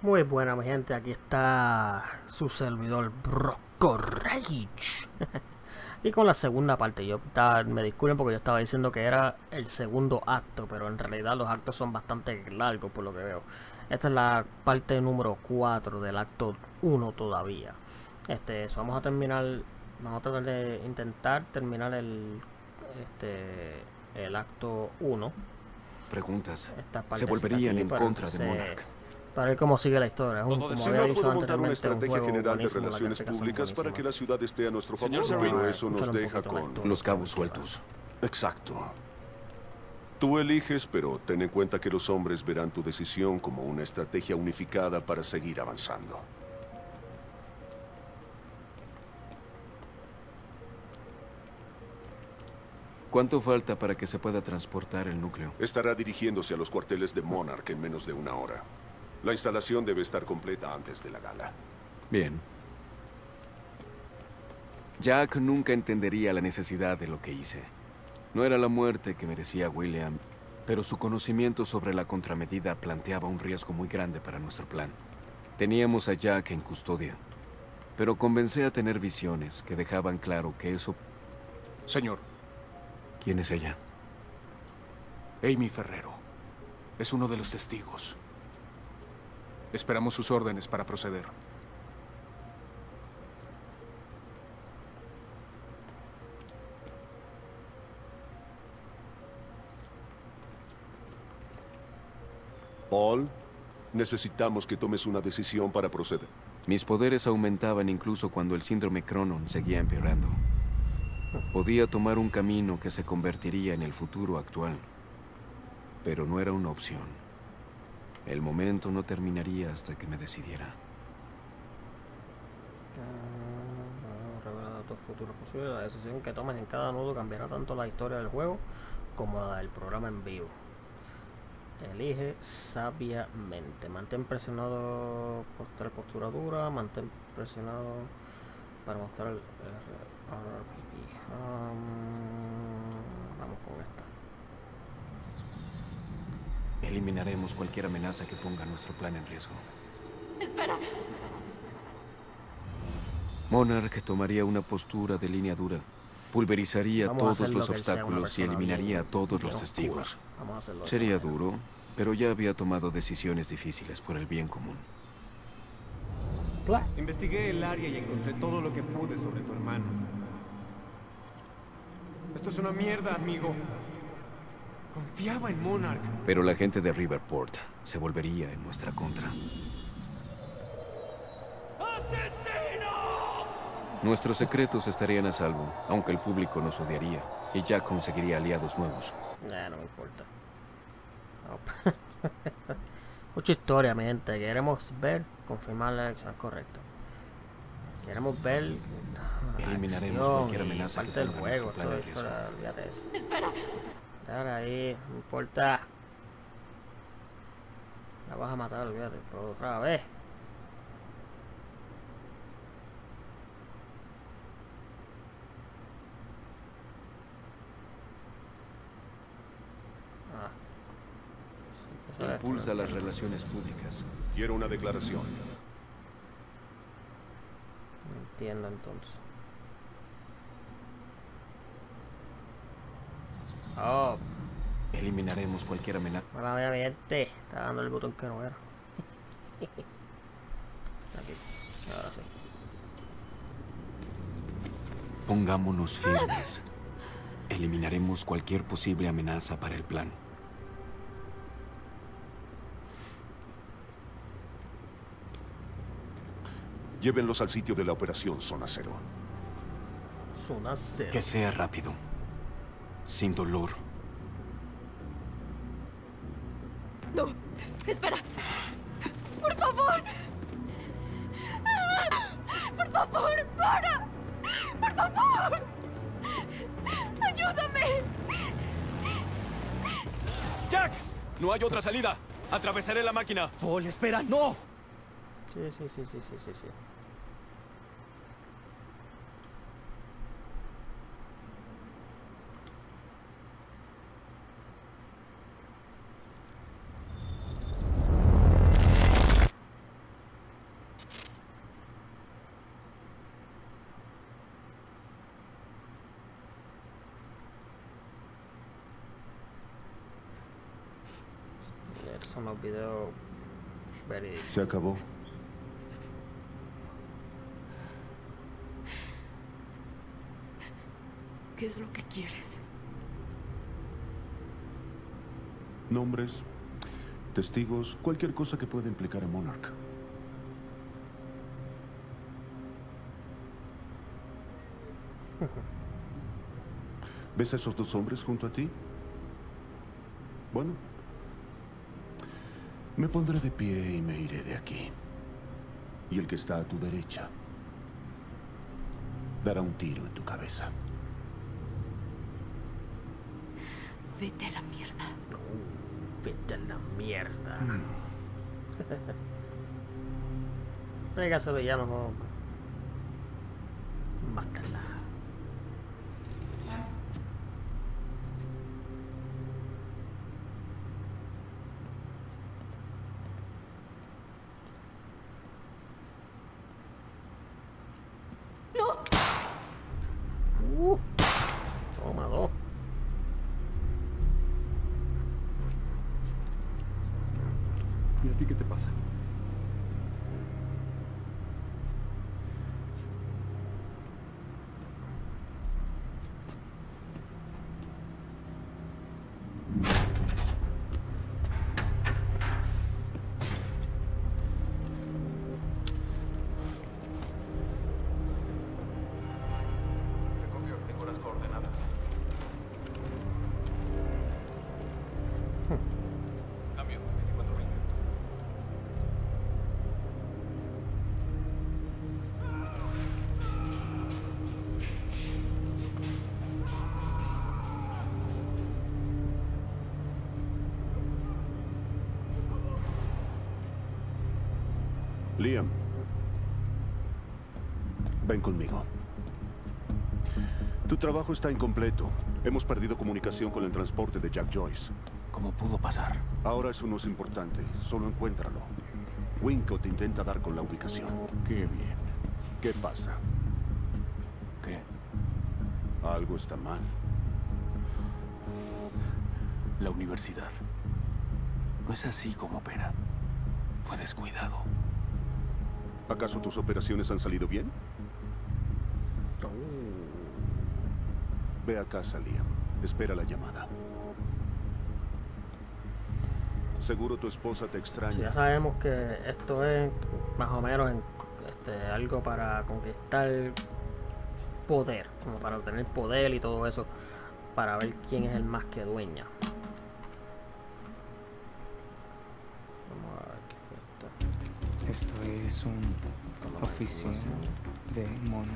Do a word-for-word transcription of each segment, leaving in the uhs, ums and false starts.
Muy buena mi gente, aquí está su servidor Broko Rage y con la segunda parte. Yo estaba, me disculpen porque yo estaba diciendo que era el segundo acto, pero en realidad los actos son bastante largos por lo que veo. Esta es la parte número cuatro del acto uno todavía. Este, eso, vamos a terminar, vamos a tratar de intentar terminar el, este, el acto uno. Preguntas se volverían en contra de Monarch. Para ver cómo sigue la historia. Un, como había dicho anteriormente, una estrategia un general de relaciones públicas para que la ciudad esté a nuestro favor, Señor, pero eso nos deja con los cabos sueltos. Exacto. Tú eliges, pero ten en cuenta que los hombres verán tu decisión como una estrategia unificada para seguir avanzando. ¿Cuánto falta para que se pueda transportar el núcleo? Estará dirigiéndose a los cuarteles de Monarch en menos de una hora. La instalación debe estar completa antes de la gala. Bien. Jack nunca entendería la necesidad de lo que hice. No era la muerte que merecía William, pero su conocimiento sobre la contramedida planteaba un riesgo muy grande para nuestro plan. Teníamos a Jack en custodia, pero comencé a tener visiones que dejaban claro que eso... Señor. ¿Quién es ella? Amy Ferrero. Es uno de los testigos. Esperamos sus órdenes para proceder. Paul, necesitamos que tomes una decisión para proceder. Mis poderes aumentaban incluso cuando el síndrome Cronon seguía empeorando. Podía tomar un camino que se convertiría en el futuro actual, pero no era una opción. El momento no terminaría hasta que me decidiera. Uh, Revelar tus futuros posibles. La decisión que tomes en cada nudo cambiará tanto la historia del juego como la del programa en vivo. Elige sabiamente. Mantén presionado por tal postura dura. Mantén presionado para mostrar el R P G. Um, vamos con esta. Eliminaremos cualquier amenaza que ponga nuestro plan en riesgo. ¡Espera! Monarch tomaría una postura de línea dura. Pulverizaría todos los obstáculos y eliminaría a todos los testigos. Sería duro, pero ya había tomado decisiones difíciles por el bien común. Investigué el área y encontré todo lo que pude sobre tu hermano. Esto es una mierda, amigo. Confiaba en Monarch. Pero la gente de Riverport se volvería en nuestra contra. ¡Asesino! Nuestros secretos estarían a salvo, aunque el público nos odiaría y ya conseguiría aliados nuevos. Nah, no me importa. No. Mucha historia, mi gente. Queremos ver, confirmar la acción correcta. Queremos ver. Eliminaremos acción, cualquier amenaza que del juego. Plan en riesgo. Espera. Ahí, no importa. La vas a matar, olvídate, por otra vez. Ah. Impulsa las relaciones públicas. Quiero una declaración. No entiendo entonces. Oh. Eliminaremos cualquier amenaza. Bueno, mira, mira, este. Está dando el botón que no era. Aquí. Ahora sí. Pongámonos firmes. Eliminaremos cualquier posible amenaza para el plan. Llévenlos al sitio de la operación Zona Cero. Zona Cero. Que sea rápido. Sin dolor. No, espera. Por favor. Por favor, para. Por favor. Ayúdame. Jack, no hay otra salida. Atravesaré la máquina. Paul, espera, no. Sí, sí, sí, sí, sí, sí, sí. se me olvidó. Se acabó. ¿Qué es lo que quieres? Nombres, testigos, cualquier cosa que pueda implicar a Monarch. ¿Ves a esos dos hombres junto a ti? Bueno, me pondré de pie y me iré de aquí. Y el que está a tu derecha dará un tiro en tu cabeza. Vete a la mierda. Oh, vete a la mierda. Venga, solo ya no. Mátala. William, ven conmigo. Tu trabajo está incompleto. Hemos perdido comunicación con el transporte de Jack Joyce. ¿Cómo pudo pasar? Ahora eso no es importante. Solo encuéntralo. Wincott te intenta dar con la ubicación. Qué bien. ¿Qué pasa? ¿Qué? Algo está mal. La universidad. No es así como opera. Fue descuidado. ¿Acaso tus operaciones han salido bien? Oh. Ve a casa, Liam. Espera la llamada. Seguro tu esposa te extraña. Sí, ya sabemos que esto es más o menos en, este, algo para conquistar poder, como para obtener poder y todo eso, para ver quién es el más que dueña. Esto es una oficina de Monarch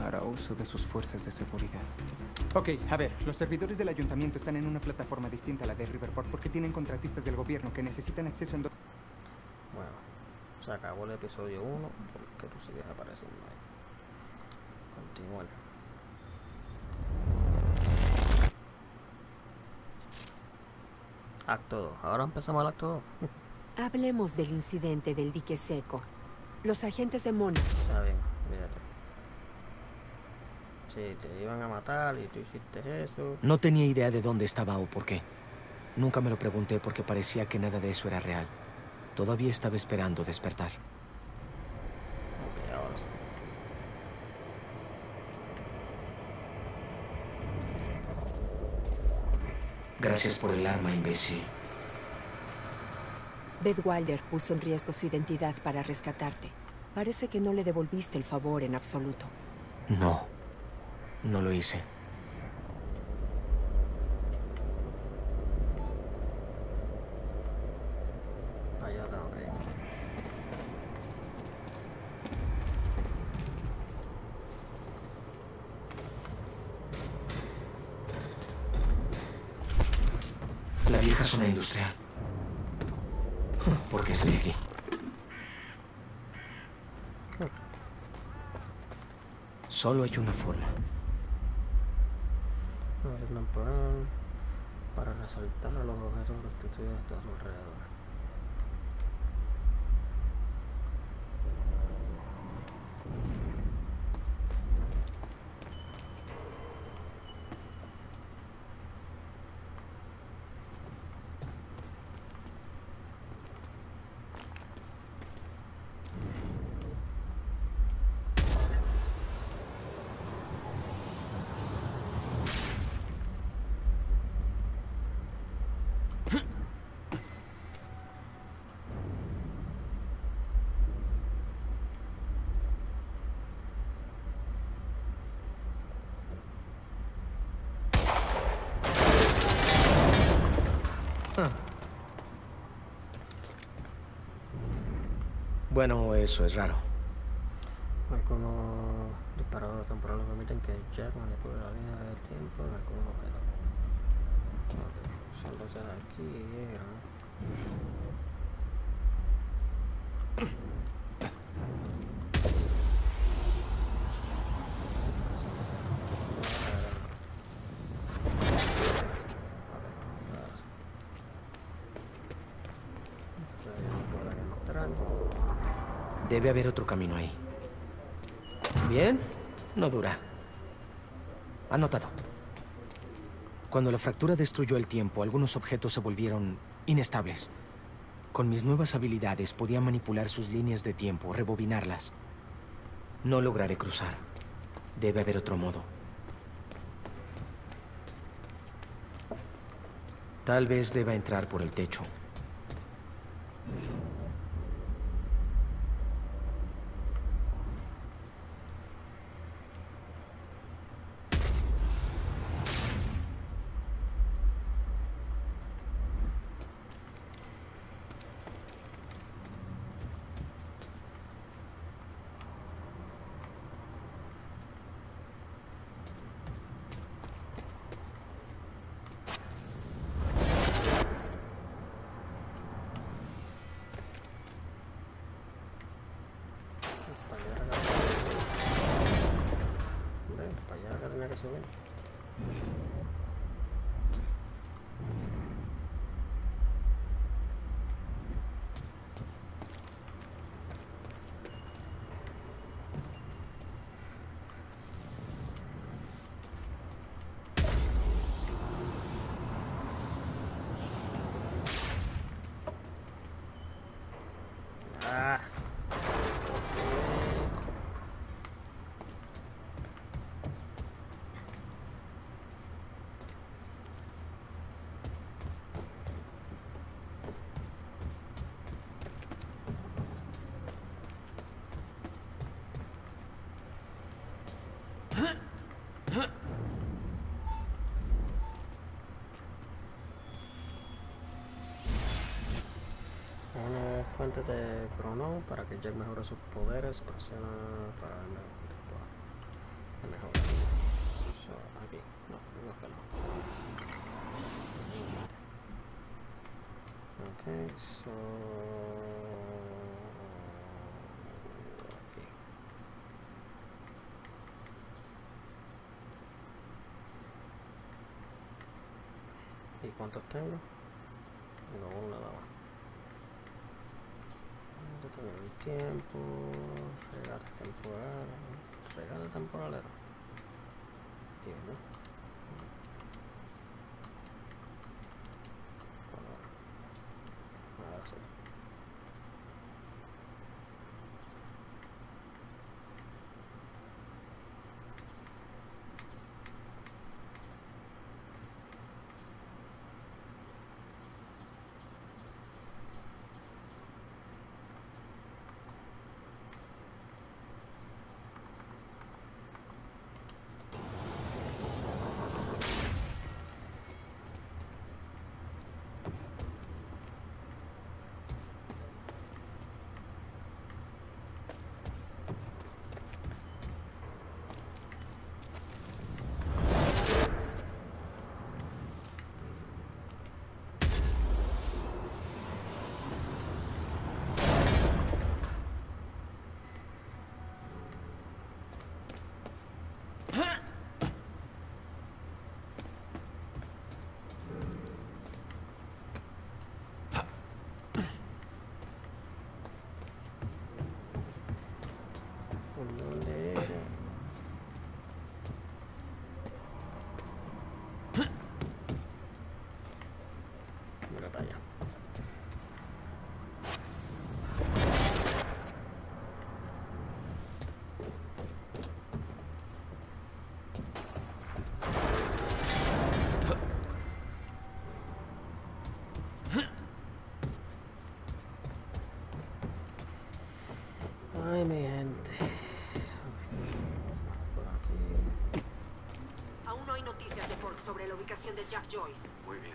para uso de sus fuerzas de seguridad. Ok, a ver, los servidores del ayuntamiento están en una plataforma distinta a la de Riverport porque tienen contratistas del gobierno que necesitan acceso en... Bueno, se acabó el episodio uno porque tú sigues apareciendo ahí. Continúa. Acto dos. Ahora empezamos el acto dos. Hablemos del incidente del dique seco. Los agentes de Monarch. Está bien, fíjate. Sí, te iban a matar y tú hiciste eso. No tenía idea de dónde estaba o por qué. Nunca me lo pregunté porque parecía que nada de eso era real. Todavía estaba esperando despertar. Ok, ahora sí. Gracias por el arma, imbécil. Beth Wilder puso en riesgo su identidad para rescatarte. Parece que no le devolviste el favor en absoluto. No, no lo hice. Zona industrial. ¿Por qué estoy aquí? Solo hay una forma. Para resaltar a los objetos que estoy a su alrededor. Ah. Bueno, eso es raro. Algunos disparadores temporales permiten que Jack manipule la línea del tiempo en algunos objetos. Solo se da aquí y debe haber otro camino ahí. Bien, no dura. Anotado. Cuando la fractura destruyó el tiempo, algunos objetos se volvieron inestables. Con mis nuevas habilidades podía manipular sus líneas de tiempo, rebobinarlas. No lograré cruzar. Debe haber otro modo. Tal vez deba entrar por el techo. De Cronon para que Jack mejore sus poderes, presiona para el mejor. So, aquí, no, no es que no. Ok, so. Aquí. Okay. ¿Y cuántos tengo? No, nada más. El tiempo, regalo temporal, regalo temporal era. Aquí, ¿verdad? Ahora, ahora sí. Sobre la ubicación de Jack Joyce. Muy bien.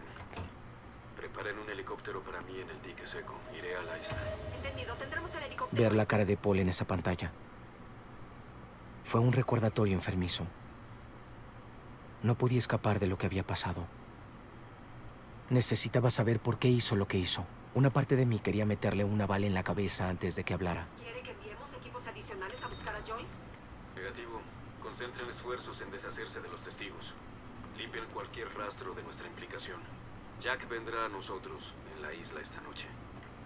Prepara en un helicóptero para mí en el dique seco. Iré a la isla. Entendido, tendremos el helicóptero. Ver la cara de Paul en esa pantalla fue un recordatorio enfermizo. No podía escapar de lo que había pasado. Necesitaba saber por qué hizo lo que hizo. Una parte de mí quería meterle una bala en la cabeza antes de que hablara. ¿Quiere que enviemos equipos adicionales a buscar a Joyce? Negativo. Concentren esfuerzos en deshacerse de los testigos. Limpien cualquier rastro de nuestra implicación. Jack vendrá a nosotros en la isla esta noche.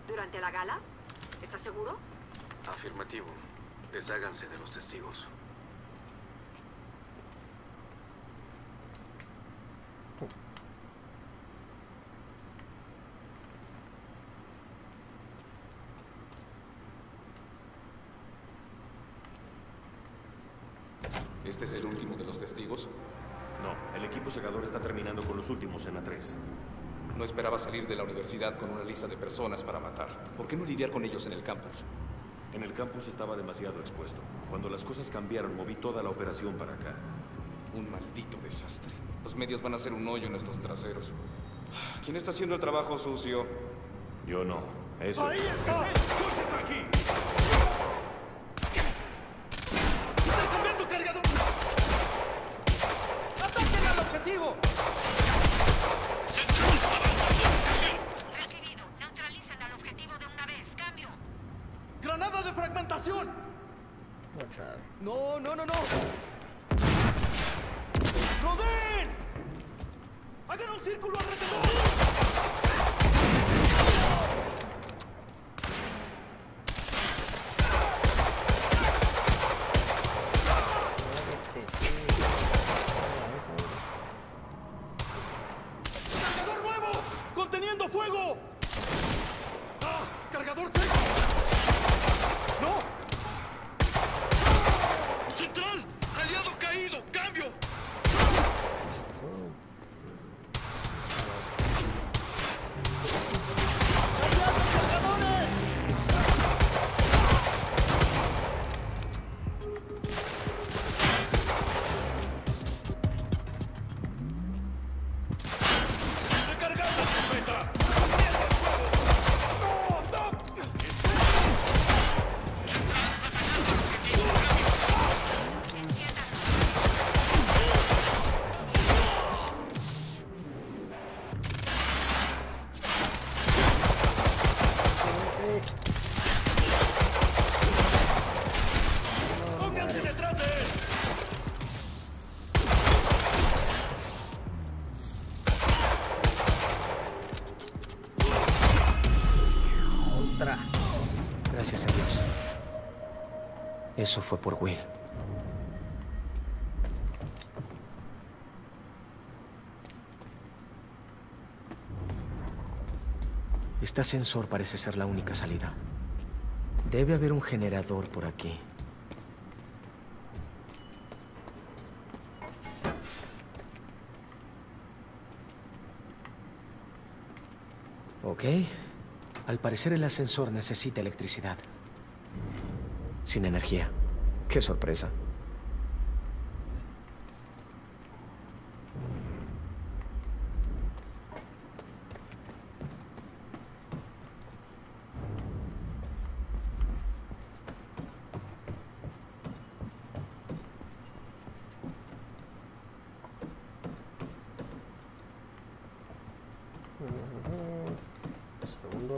¿Durante la gala? ¿Estás seguro? Afirmativo. Desháganse de los testigos. ¿Este es el último de los testigos? No, el equipo segador está terminando con los últimos en A tres. No esperaba salir de la universidad con una lista de personas para matar. ¿Por qué no lidiar con ellos en el campus? En el campus estaba demasiado expuesto. Cuando las cosas cambiaron, moví toda la operación para acá. Un maldito desastre. Los medios van a hacer un hoyo en nuestros traseros. ¿Quién está haciendo el trabajo sucio? Yo no. Eso... ¡Ahí está! ¡Joyce está aquí! No, no, no, no. ¡Rodeen! ¡Hagan un círculo alrededor! ¡Cargador nuevo! ¡Conteniendo fuego! ¡Ah! ¡Cargador seco! ¡No! ¡Central! ¡Aliado caído! ¡Cambio! Gracias a Dios. Eso fue por Will. Este ascensor parece ser la única salida. Debe haber un generador por aquí. Ok. Al parecer el ascensor necesita electricidad. Sin energía. ¡Qué sorpresa!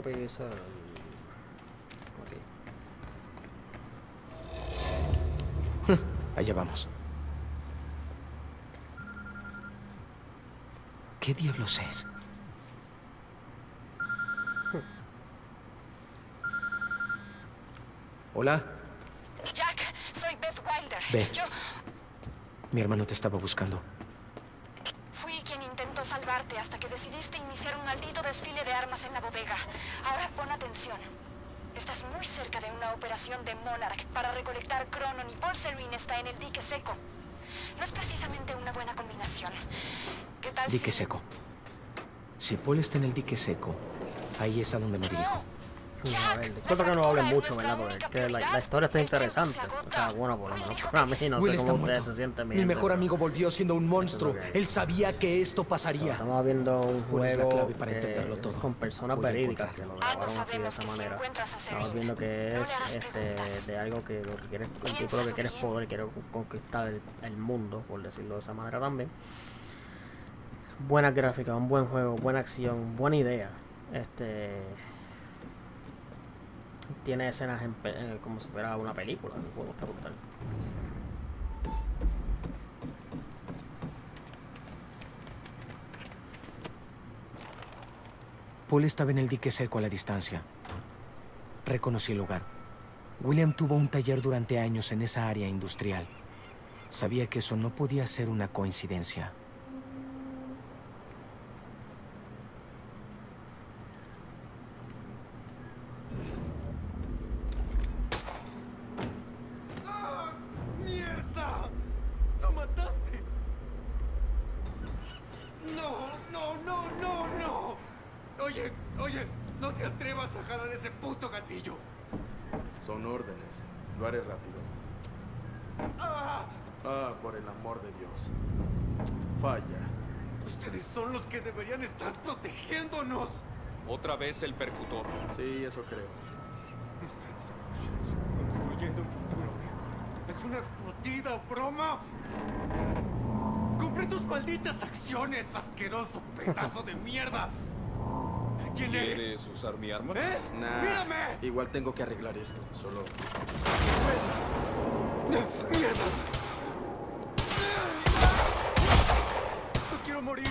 Regresa al... Okay. Allá vamos. ¿Qué diablos es? Hola. Jack, soy Beth Wilder. Beth. Yo... Mi hermano te estaba buscando. Salvarte hasta que decidiste iniciar un maldito desfile de armas en la bodega. Ahora pon atención. Estás muy cerca de una operación de Monarch para recolectar Cronon y Paul Serene está en el dique seco. No es precisamente una buena combinación. ¿Qué tal dique si... seco? Si Paul está en el dique seco, ahí es a donde me dirijo. No. Jack, no, cosa que no hablen mucho, ¿verdad? Porque la, la historia está interesante. O sea, bueno, por lo menos para mí, no sé cómo ustedes se sienten. Mi mejor amigo volvió siendo un monstruo. Él sabía que esto pasaría. Estamos viendo un juego con personas verídicas que lo grabaron así de esa manera. Estamos viendo que es este, de algo que lo que quieres, un tipo que quieres poder, quieres conquistar el, el mundo, por decirlo de esa manera también. Buena gráfica, un buen juego, buena acción, buena idea. Este tiene escenas en pe eh, como si fuera una película, el juego está brutal. Paul estaba en el dique seco a la distancia. Reconocí el lugar. William tuvo un taller durante años en esa área industrial. Sabía que eso no podía ser una coincidencia. Deberían estar protegiéndonos. Otra vez el percutor. Sí, eso creo. Construyendo un futuro mejor. Es una jodida broma. Compré tus malditas acciones, asqueroso pedazo de mierda. ¿Quién es? ¿Quieres usar mi arma? ¿Eh? Nah. Mírame. Igual tengo que arreglar esto. Solo. Pues... ¡Mierda! ¡No quiero morir!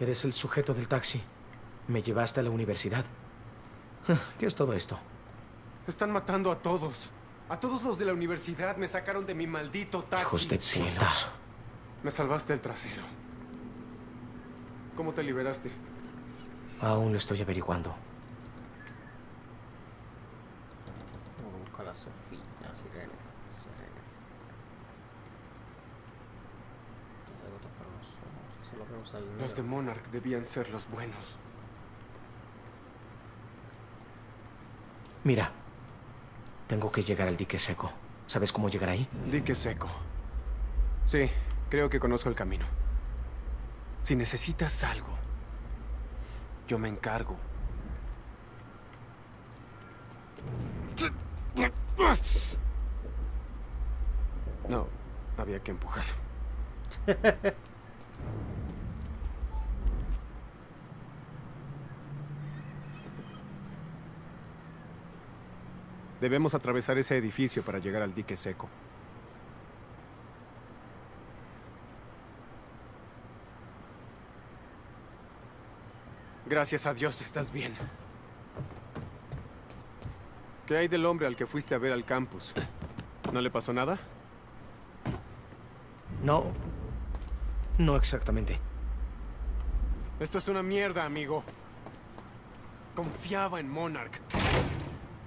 Eres el sujeto del taxi. Me llevaste a la universidad. ¿Qué es todo esto? Están matando a todos. A todos los de la universidad me sacaron de mi maldito taxi. Hijos de cielos. Me salvaste el trasero. ¿Cómo te liberaste? Aún lo estoy averiguando. Vamos a buscar a Sofía, a Sirena. Los de Monarch debían ser los buenos. Mira, tengo que llegar al dique seco. ¿Sabes cómo llegar ahí? Dique seco. Sí, creo que conozco el camino. Si necesitas algo, yo me encargo. No, había que empujar. Debemos atravesar ese edificio para llegar al dique seco. Gracias a Dios, estás bien. ¿Qué hay del hombre al que fuiste a ver al campus? ¿No le pasó nada? No. No exactamente. Esto es una mierda, amigo. Confiaba en Monarch.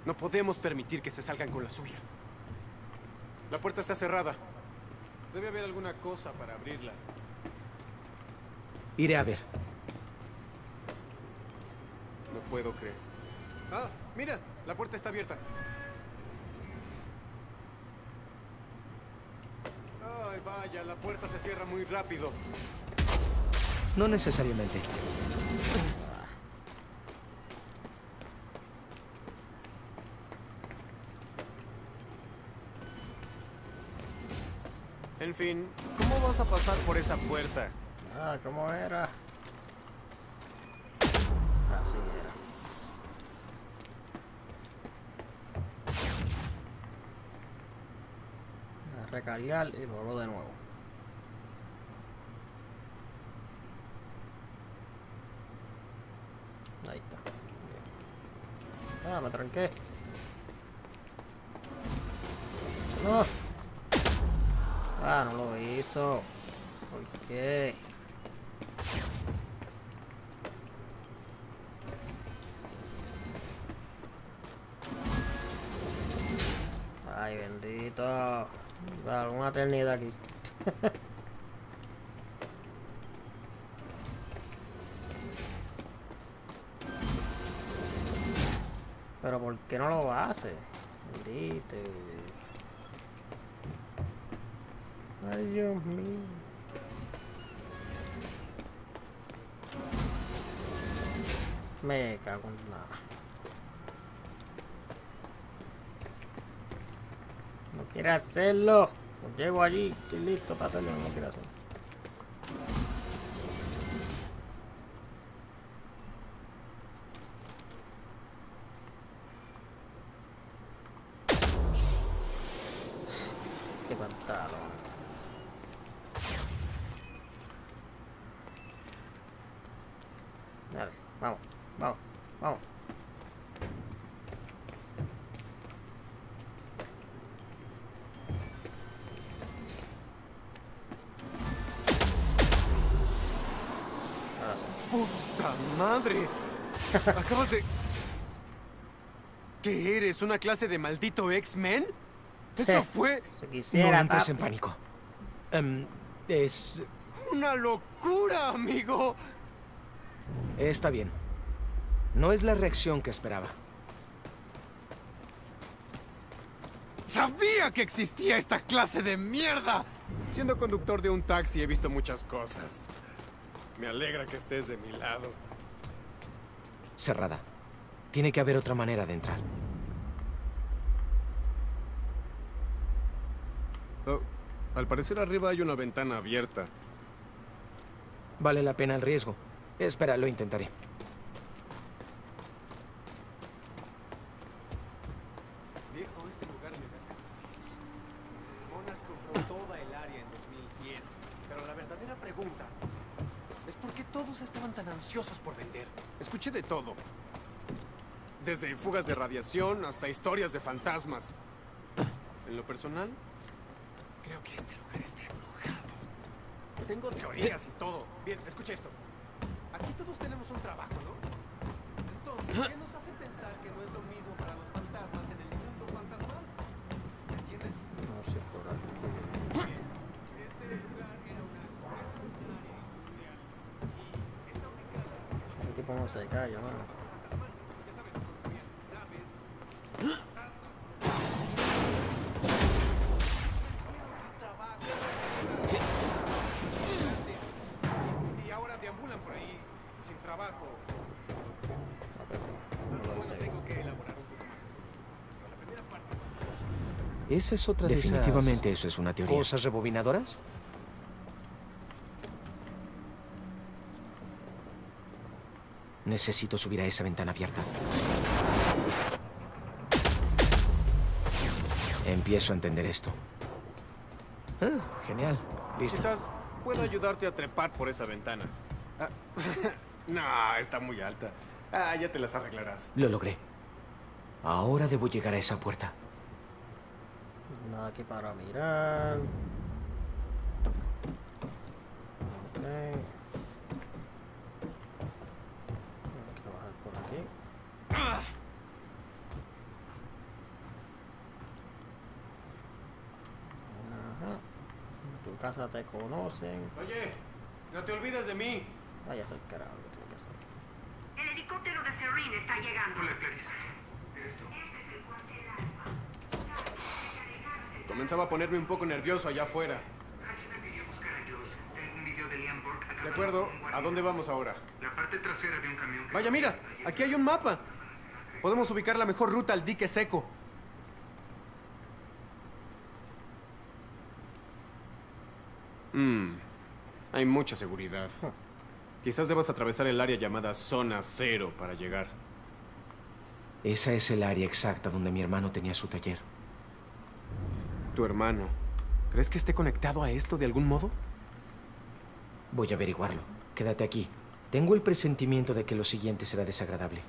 No podemos permitir que se salgan con la suya. La puerta está cerrada. Debe haber alguna cosa para abrirla. Iré a ver. No puedo creer. Ah, mira, la puerta está abierta. Ay, vaya, la puerta se cierra muy rápido. No necesariamente. En fin, ¿cómo vas a pasar por esa puerta? Ah, ¿cómo era? Así era. A recargar y voló de nuevo. Ahí está. Ah, me tranqué. No. Ah, no lo hizo. ¿Por qué? Ay, bendito. Claro, una eternidad aquí. Pero ¿por qué no lo hace? Grite. Ay, Dios mío. Me cago en nada. No quiere hacerlo. Pues llego allí, estoy listo para hacerlo, no quiere hacerlo. Qué pantalón. Dale, vamos, vamos, vamos. ¡Puta madre! Acabas de... ¿Qué eres? ¿Una clase de maldito X-Men? ¡Eso fue...! No entres en pánico. Um, es... ¡Una locura, amigo! Está bien. No es la reacción que esperaba. ¡Sabía que existía esta clase de mierda! Siendo conductor de un taxi he visto muchas cosas. Me alegra que estés de mi lado. Cerrada. Tiene que haber otra manera de entrar. Oh, al parecer arriba hay una ventana abierta. Vale la pena el riesgo. Espera, lo intentaré. Viejo, este lugar me da escalofríos. Monarch compró toda el área en dos mil diez, pero la verdadera pregunta es por qué todos estaban tan ansiosos por vender. Escuché de todo. Desde fugas de radiación hasta historias de fantasmas. En lo personal, creo que este lugar está embrujado. Tengo teorías y todo. Bien, escucha esto. Aquí todos tenemos un trabajo, ¿no? Entonces, ¿qué nos hace pensar que no es lo mismo para los fantasmas en el mundo fantasmal? ¿Me entiendes? No sé por aquí. Este lugar era una está ubicada. ¿Qué tipo no se calla, mano? Esa es otra de esas... Definitivamente eso es una teoría. ¿Cosas rebobinadoras? Necesito subir a esa ventana abierta. Empiezo a entender esto. Ah, genial. Listo. Quizás puedo ayudarte a trepar por esa ventana. Ah, no, está muy alta. Ah, ya te las arreglarás. Lo logré. Ahora debo llegar a esa puerta. Nada aquí para mirar. Okay. Hay que bajar por aquí. ¡Ah! Ajá. En tu casa te conocen. Oye, no te olvides de mí. Vaya a ser carajo lo que tengo que hacer. El helicóptero de Serene está llegando. No le plegues. Esto. Comenzaba a ponerme un poco nervioso allá afuera. De acuerdo, ¿a dónde vamos ahora? La parte trasera de un camión. Vaya, mira, aquí hay un mapa. Podemos ubicar la mejor ruta al dique seco. Mmm, hay mucha seguridad. Quizás debas atravesar el área llamada Zona Cero para llegar. Esa es el área exacta donde mi hermano tenía su taller. Tu hermano, ¿crees que esté conectado a esto de algún modo? Voy a averiguarlo. Quédate aquí. Tengo el presentimiento de que lo siguiente será desagradable.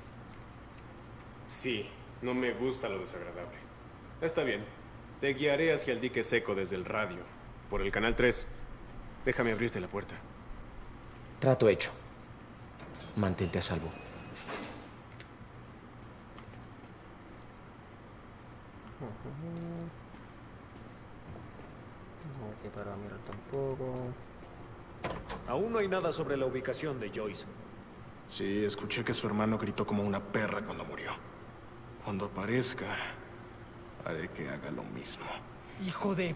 Sí, no me gusta lo desagradable. Está bien. Te guiaré hacia el dique seco desde el radio, por el canal tres. Déjame abrirte la puerta. Trato hecho. Mantente a salvo. Aquí para mirar tampoco. Aún no hay nada sobre la ubicación de Joyce. Sí, escuché que su hermano gritó como una perra cuando murió. Cuando aparezca, haré que haga lo mismo. ¡Hijo de...!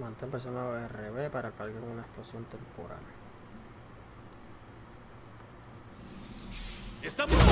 Mantén presionado R B para cargar una explosión temporal. ¡Estamos aquí!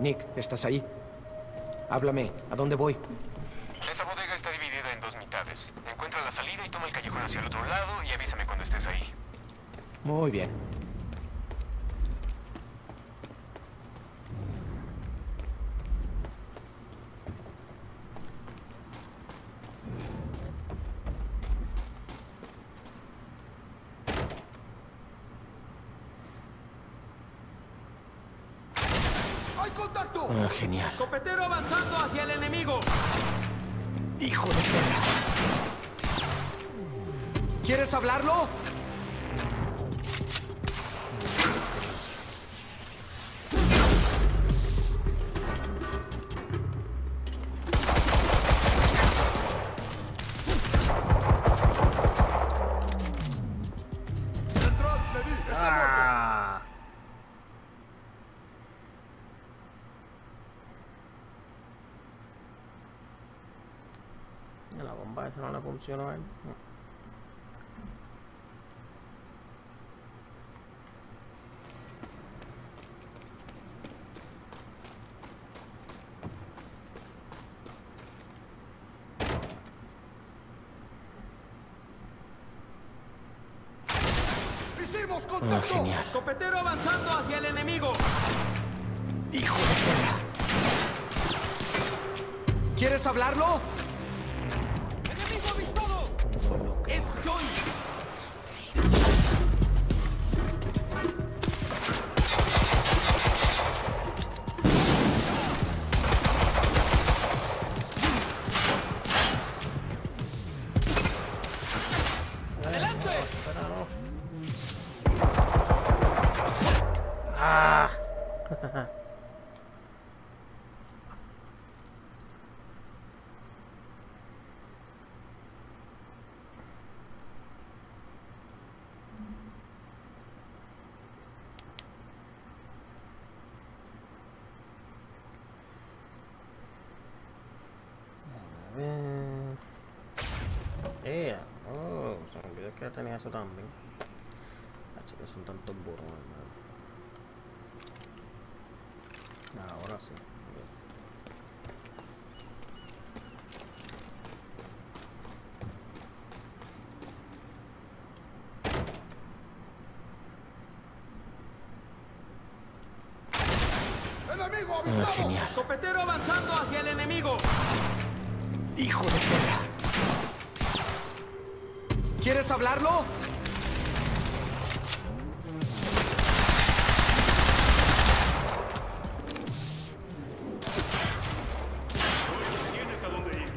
Nick, ¿estás ahí? Háblame, ¿a dónde voy? Esa bodega está dividida en dos mitades. Encuentra la salida y toma el callejón hacia el otro lado y avísame cuando estés ahí. Muy bien. Genial. Escopetero avanzando hacia el enemigo. Hijo de perra. ¿Quieres hablarlo? Funcionó él. Hicimos contacto. Genial. Escopetero avanzando hacia el enemigo. Hijo de perra. ¿Quieres hablarlo? Es Joyce. ¡Adelante! Ah. Tenía eso también. Así que son tantos burros, hermano. Ahora sí. ¡Enemigo avistado! Ah, genial. Escopetero avanzando hacia el enemigo. ¡Hijo de perra! ¿Quieres hablarlo? ¿Tienes a dónde ir?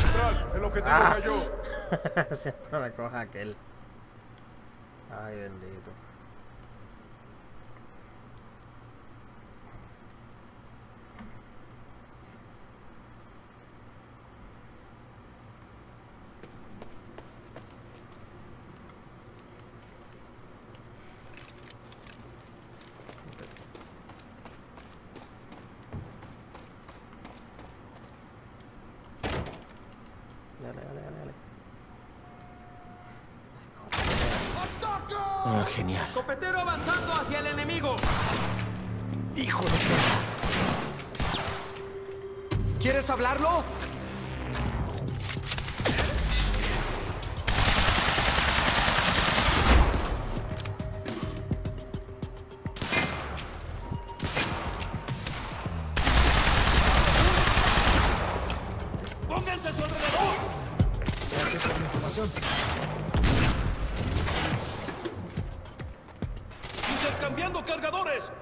¡Central! ¡El objetivo ah. cayó! Siempre me coja aquel. Ay, bendito. Genial. Escopetero avanzando hacia el enemigo. Hijo de perra. ¿Quieres hablarlo? ¡Todos a su alrededor! Gracias por la información. ¡Intercambiando cargadores!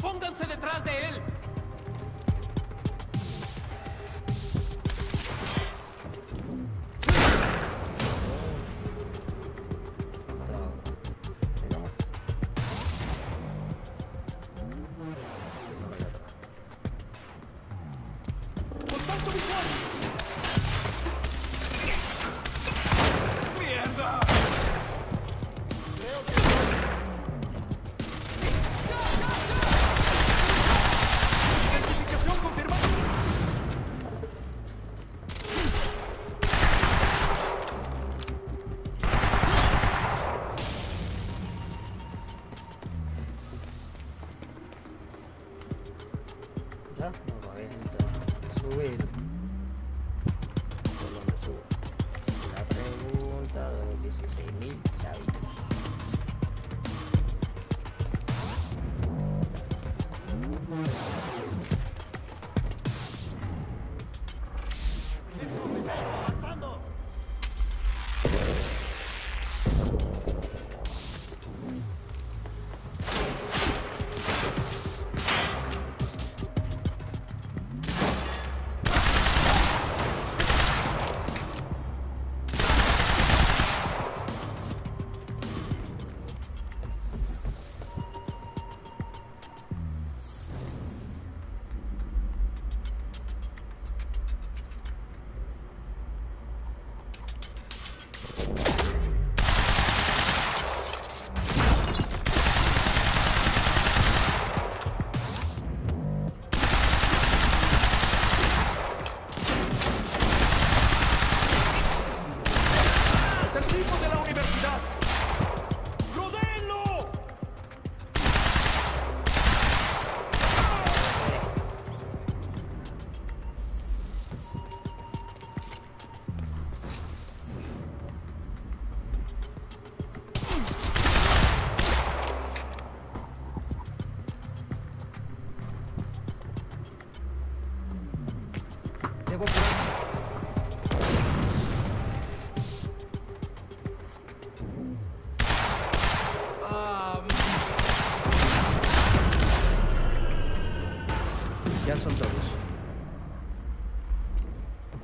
¡Pónganse detrás de él!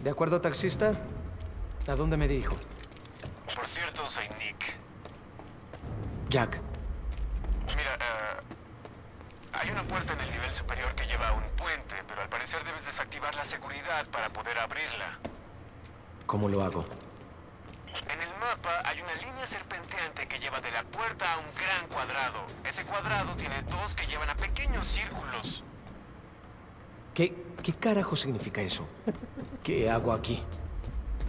¿De acuerdo, taxista? ¿A dónde me dirijo? Por cierto, soy Nick. Jack. Mira, uh, hay una puerta en el nivel superior que lleva a un puente, pero al parecer debes desactivar la seguridad para poder abrirla. ¿Cómo lo hago? En el mapa hay una línea serpenteante que lleva de la puerta a un gran cuadrado. Ese cuadrado tiene dos que llevan a pequeños círculos. ¿Qué, qué carajo significa eso? ¿Qué hago aquí?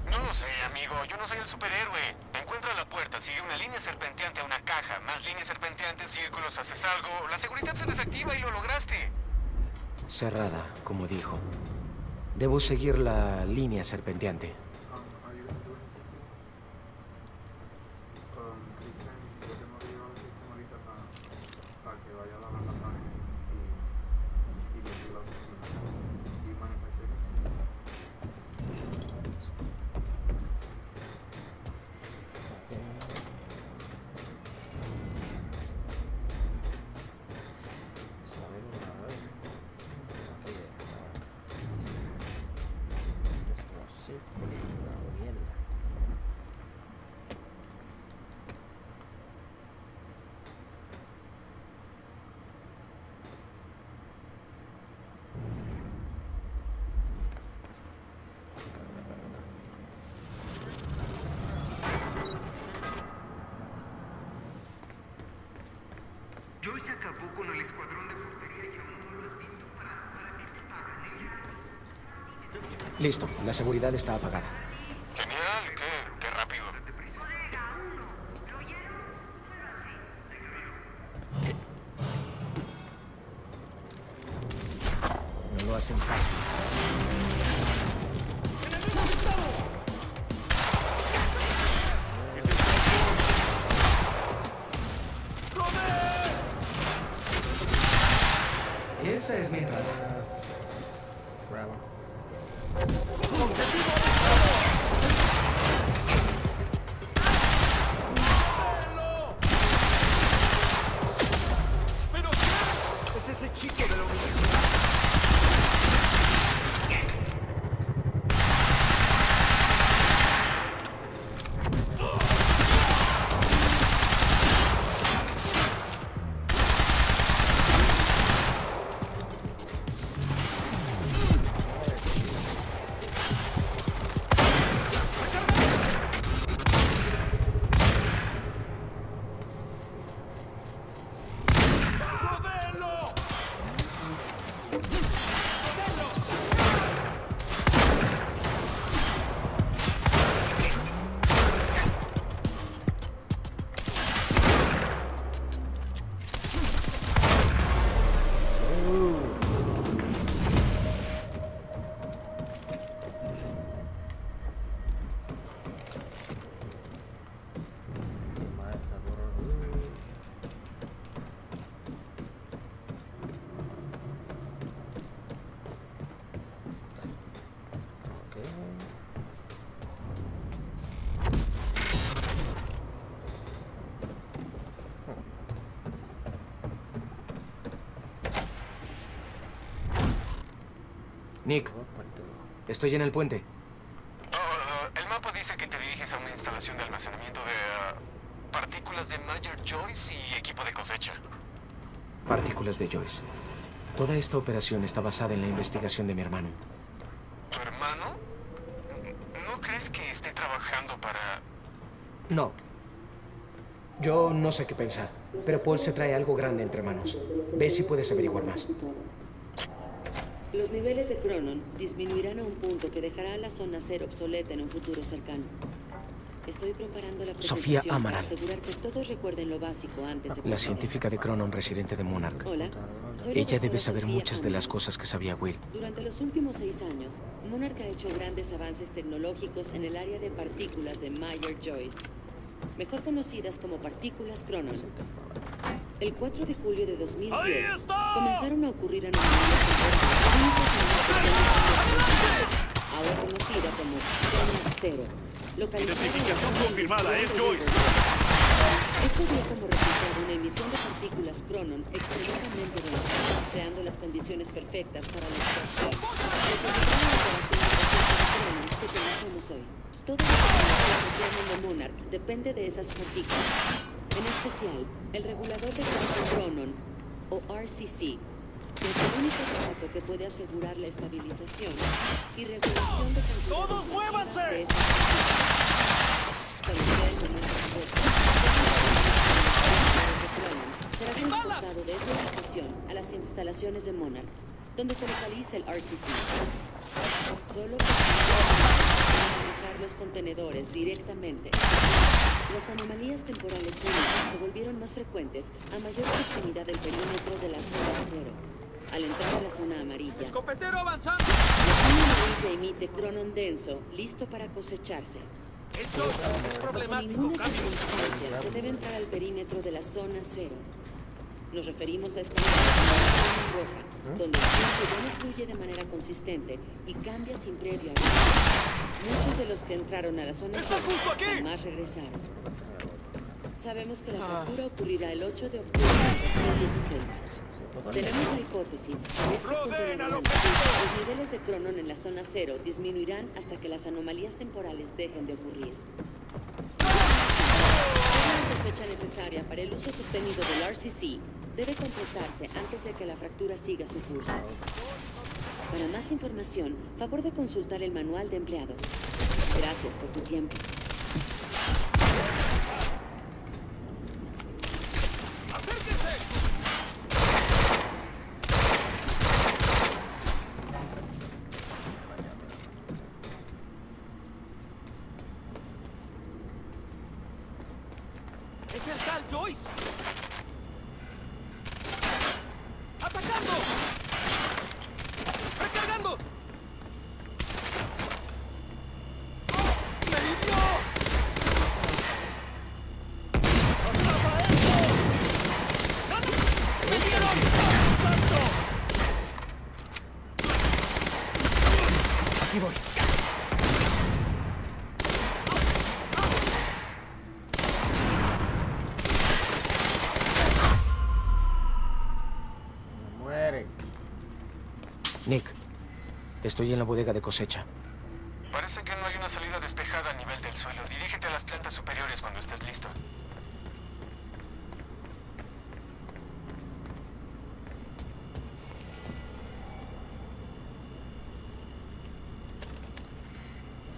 No lo sé, amigo. Yo no soy el superhéroe. Encuentra la puerta, sigue una línea serpenteante a una caja. Más líneas serpenteantes, círculos, haces algo. La seguridad se desactiva y lo lograste. Cerrada, como dijo. Debo seguir la línea serpenteante. Joyce acabó con el escuadrón de portería y aún no lo has visto. ¿Para, para qué te pagan ella? Listo, la seguridad está apagada. Genial, qué, qué rápido. Colega, uno, ¿lo oyeron? Muévanse. No lo hacen fácil. ¡Es el Esa es mi entrada. Bravo. ¿Pero qué? Es ese chico de la universidad. Nick, estoy en el puente. Uh, uh, el mapa dice que te diriges a una instalación de almacenamiento de uh, partículas de Meyer-Joyce y equipo de cosecha. Partículas de Joyce. Toda esta operación está basada en la investigación de mi hermano. ¿Tu hermano? ¿No crees que esté trabajando para...? No. Yo no sé qué pensar, pero Paul se trae algo grande entre manos. Ve si puedes averiguar más. Los niveles de Cronon disminuirán a un punto que dejará a la Zona Cero obsoleta en un futuro cercano. Estoy preparando la presentación Sofía para asegurar que todos recuerden lo básico antes de... La científica de Cronon, residente de Monarch. Hola. Soy Ella debe saber Sofía muchas Amman. de las cosas que sabía Will. Durante los últimos seis años, Monarch ha hecho grandes avances tecnológicos en el área de partículas de Meyer-Joyce, mejor conocidas como partículas Cronon. El cuatro de julio de dos mil diez comenzaron a ocurrir anomalías, ahora conocida como Zona Cero, localizada en Joyce. Esto dio como resultado una emisión de partículas Cronon extremadamente veloz, creando las condiciones perfectas para la extracción. Los que conocemos hoy, toda la información que tiene de Monarch depende de esas partículas. En especial, el regulador de campo Cronon, o R C C, que es el único aparato que puede asegurar la estabilización y regulación de cantidades... ¡Todos muévanse! De esta... será transportado de esa ubicación a las instalaciones de Monarch, donde se localiza el R C C. Solo manejar los contenedores directamente. Las anomalías temporales únicas se volvieron más frecuentes a mayor proximidad del perímetro de la Zona Cero, al entrar a la zona amarilla. ¡Escopetero avanzando! La zona amarilla emite Cronon denso, listo para cosecharse. Esto es problemático. Bajo ninguna circunstancia se debe entrar al perímetro de la Zona Cero. Nos referimos a esta zona roja, donde el tiempo ya no fluye de manera consistente y cambia sin previo aviso. Muchos de los que entraron a la zona jamás regresaron. Sabemos que la fractura ocurrirá el ocho de octubre de dos mil dieciséis. Tenemos la hipótesis que este punto de la noche, los niveles de Cronon en la Zona Cero disminuirán hasta que las anomalías temporales dejen de ocurrir. La cosecha necesaria para el uso sostenido del R C C debe completarse antes de que la fractura siga su curso. Para más información, favor de consultar el manual de empleado. Gracias por tu tiempo. ¡Acérquense! ¡Es el tal Joyce! ¡Atacando! ¡Atapa esto! ¡No! ¡Me dieron! ¡Tanto! Nick, estoy en la bodega de cosecha. Parece que no hay una salida despejada a nivel del suelo. Dirígete a las plantas superiores cuando estés listo.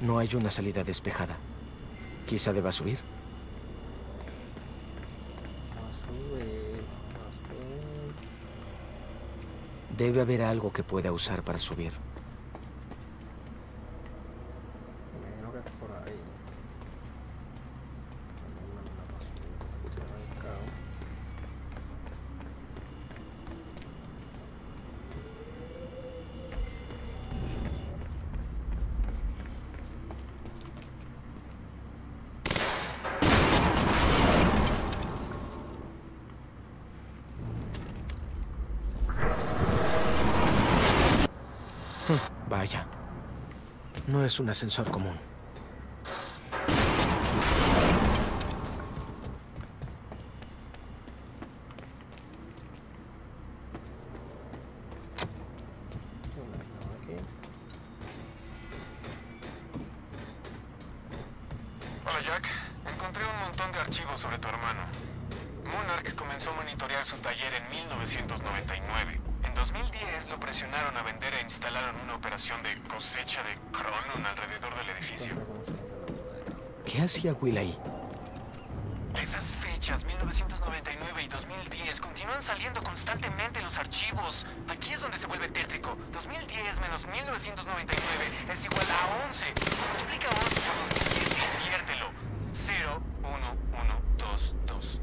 No hay una salida despejada. Quizá deba subir. Debe haber algo que pueda usar para subir. Vaya, no es un ascensor común. Hola Jack, encontré un montón de archivos sobre tu hermano. Monarch comenzó a monitorear su taller en mil novecientos noventa y nueve. En dos mil diez lo presionaron a vender e instalaron una operación de cosecha de Cronon alrededor del edificio. ¿Qué hacía Will ahí? Esas fechas, mil novecientos noventa y nueve y dos mil diez, continúan saliendo constantemente en los archivos. Aquí es donde se vuelve tétrico. dos mil diez menos mil novecientos noventa y nueve es igual a once. Multiplica once por dos mil diez y inviértelo. cero, uno, uno, dos, dos.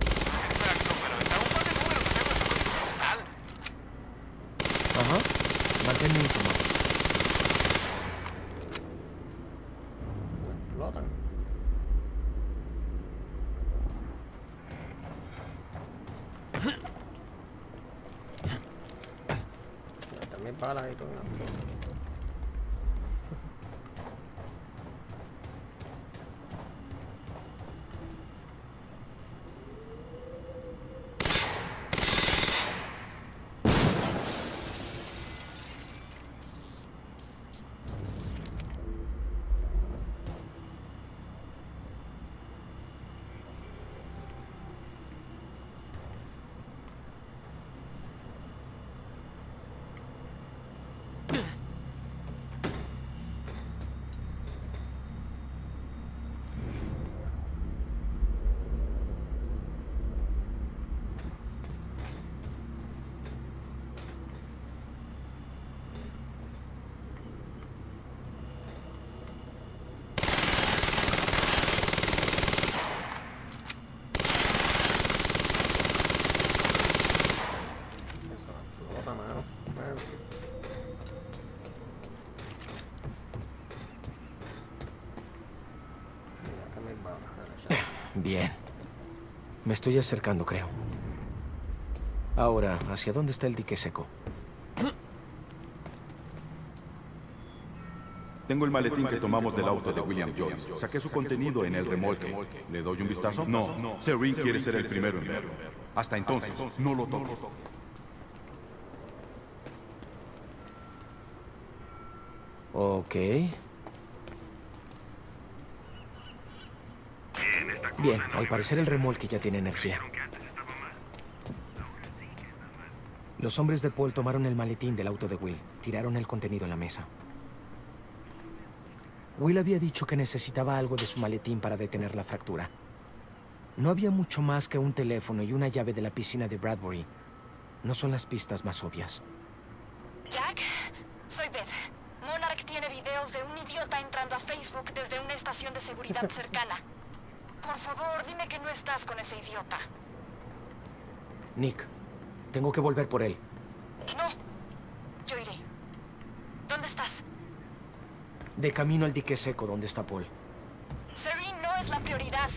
No es exacto, pero está un par de números que tengo en tu código postal. Ajá, manténme informado. Bien. Me estoy acercando, creo. Ahora, ¿hacia dónde está el dique seco? Tengo el maletín que tomamos del auto de William Joyce. Saqué su contenido en el remolque. ¿Le doy un vistazo? No. Serene quiere ser el primero en verlo. Hasta entonces, no lo toques. Ok. Bien, al parecer el remolque ya tiene energía. Los hombres de Paul tomaron el maletín del auto de Will. Tiraron el contenido en la mesa. Will había dicho que necesitaba algo de su maletín para detener la fractura. No había mucho más que un teléfono y una llave de la piscina de Bradbury. No son las pistas más obvias. Jack, soy Beth. Monarch tiene videos de un idiota entrando a Facebook desde una estación de seguridad cercana. Por favor, dime que no estás con ese idiota. Nick, tengo que volver por él. No, yo iré. ¿Dónde estás? De camino al dique seco, donde está Paul. Serene no es la prioridad.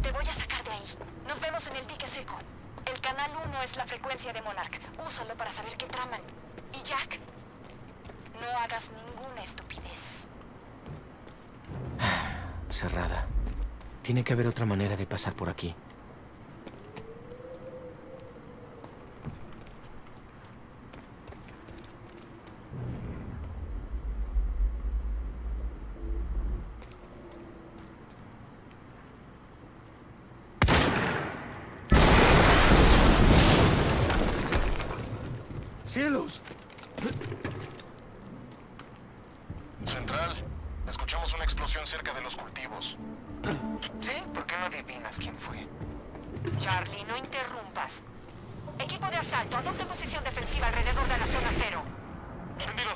Te voy a sacar de ahí. Nos vemos en el dique seco. El canal uno es la frecuencia de Monarch. Úsalo para saber qué traman. Y Jack, no hagas ninguna estupidez. Cerrada. Tiene que haber otra manera de pasar por aquí. ¡Cielos! Central, escuchamos una explosión cerca de los cultivos. ¿Sí? ¿Por qué no adivinas quién fue? Charlie, no interrumpas. Equipo de asalto, adopte posición defensiva alrededor de la zona cero. Entendido.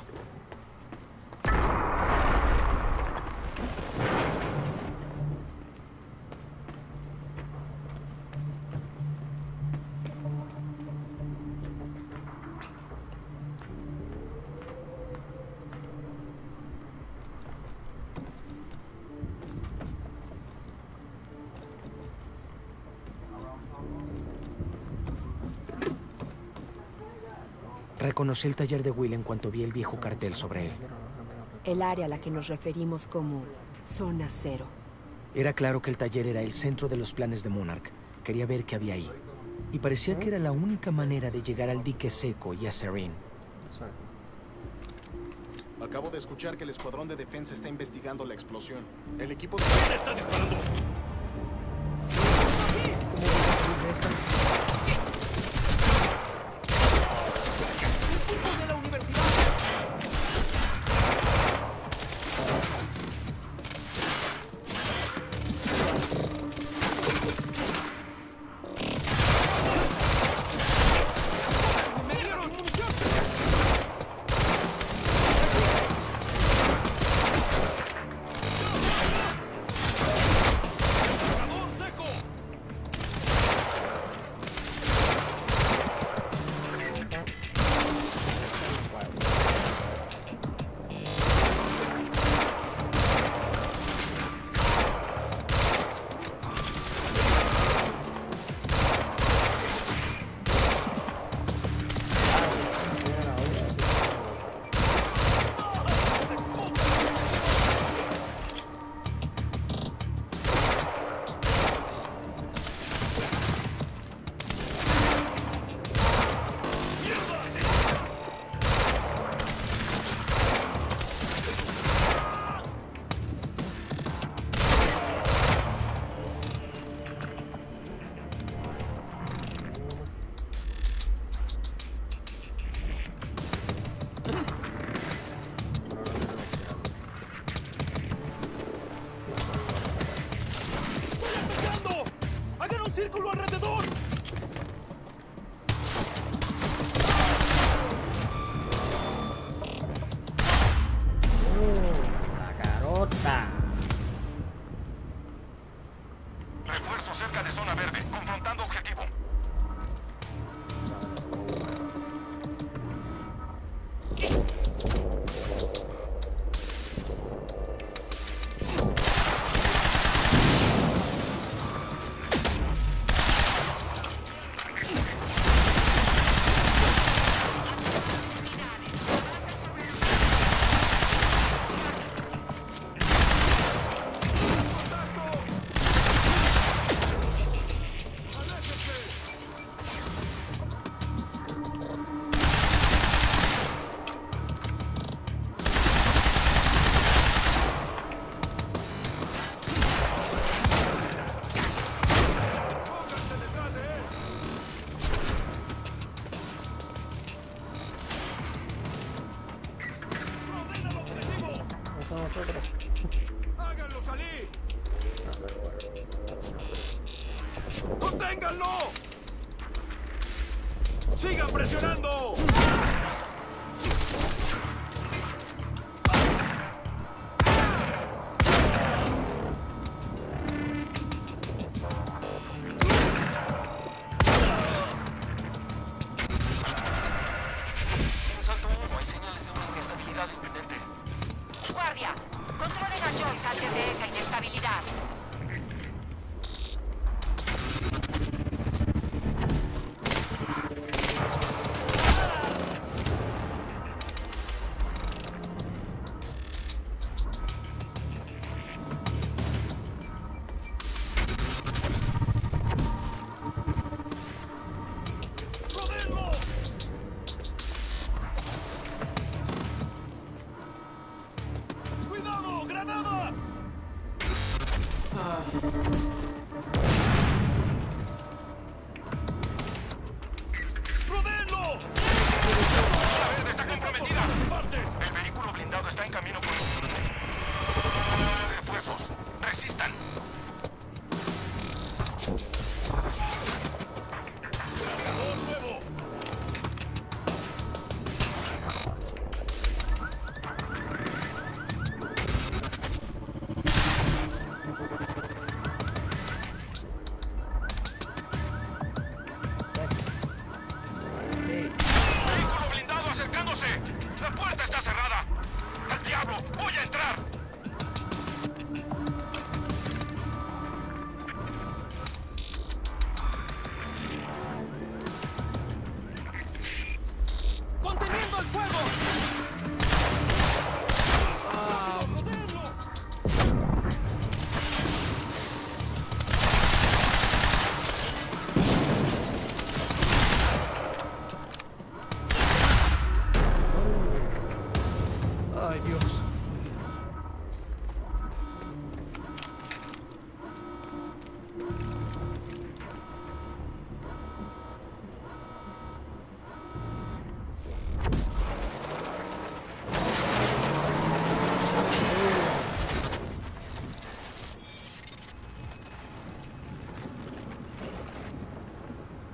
Reconocí el taller de Will en cuanto vi el viejo cartel sobre él. El área a la que nos referimos como Zona Cero. Era claro que el taller era el centro de los planes de Monarch. Quería ver qué había ahí. Y parecía que era la única manera de llegar al dique seco y a Serene. Acabo de escuchar que el escuadrón de defensa está investigando la explosión. El equipo de... ¡Me está disparando! ¿Cómo está?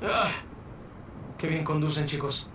¡Ah! ¡Qué bien conducen, chicos!